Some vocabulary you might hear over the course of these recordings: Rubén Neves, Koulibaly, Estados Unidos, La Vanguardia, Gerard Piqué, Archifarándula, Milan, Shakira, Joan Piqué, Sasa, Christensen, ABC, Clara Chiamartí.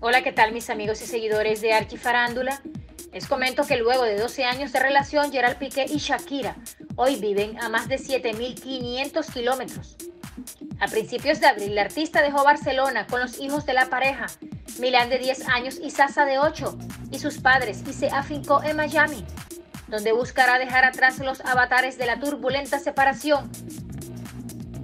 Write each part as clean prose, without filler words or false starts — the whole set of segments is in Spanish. Hola, ¿qué tal mis amigos y seguidores de Archifarándula? Les comento que luego de 12 años de relación, Gerard Piqué y Shakira hoy viven a más de 7.500 kilómetros. A principios de abril, la artista dejó Barcelona con los hijos de la pareja, Milan de 10 años y Sasa de 8, y sus padres, y se afincó en Miami, donde buscará dejar atrás los avatares de la turbulenta separación.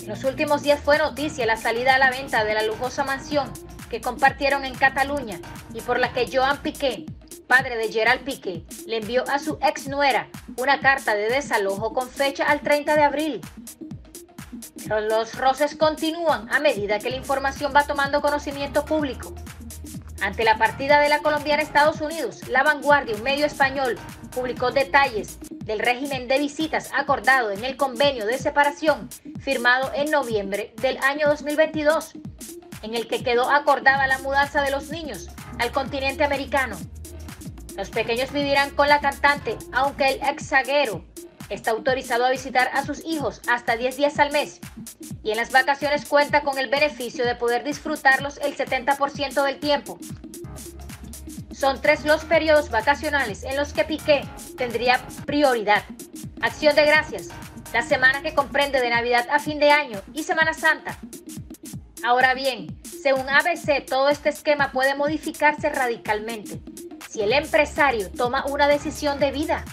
En los últimos días fue noticia la salida a la venta de la lujosa mansión que compartieron en Cataluña y por la que Joan Piqué, padre de Gerard Piqué, le envió a su exnuera una carta de desalojo con fecha al 30 de abril. Pero los roces continúan a medida que la información va tomando conocimiento público. Ante la partida de la colombiana a Estados Unidos, La Vanguardia, un medio español, publicó detalles del régimen de visitas acordado en el convenio de separación firmado en noviembre del año 2022, en el que quedó acordada la mudanza de los niños al continente americano. Los pequeños vivirán con la cantante, aunque el exzaguero está autorizado a visitar a sus hijos hasta 10 días al mes, y en las vacaciones cuenta con el beneficio de poder disfrutarlos el 70% del tiempo. Son 3 los periodos vacacionales en los que Piqué tendría prioridad: Acción de Gracias, la semana que comprende de Navidad a fin de año, y Semana Santa. Ahora bien, según ABC, todo este esquema puede modificarse radicalmente si el empresario toma una decisión de vida.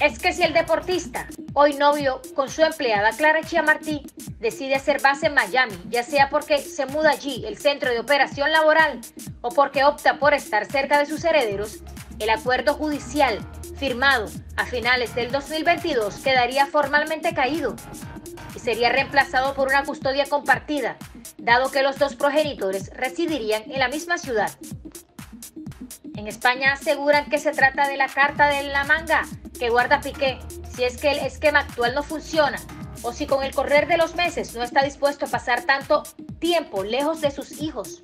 Es que si el deportista, hoy novio con su empleada Clara Chiamartí, decide hacer base en Miami, ya sea porque se muda allí el centro de operación laboral o porque opta por estar cerca de sus herederos, el acuerdo judicial firmado a finales del 2022 quedaría formalmente caído y sería reemplazado por una custodia compartida, dado que los dos progenitores residirían en la misma ciudad. En España aseguran que se trata de la carta de la manga que guarda Piqué si es que el esquema actual no funciona o si con el correr de los meses no está dispuesto a pasar tanto tiempo lejos de sus hijos.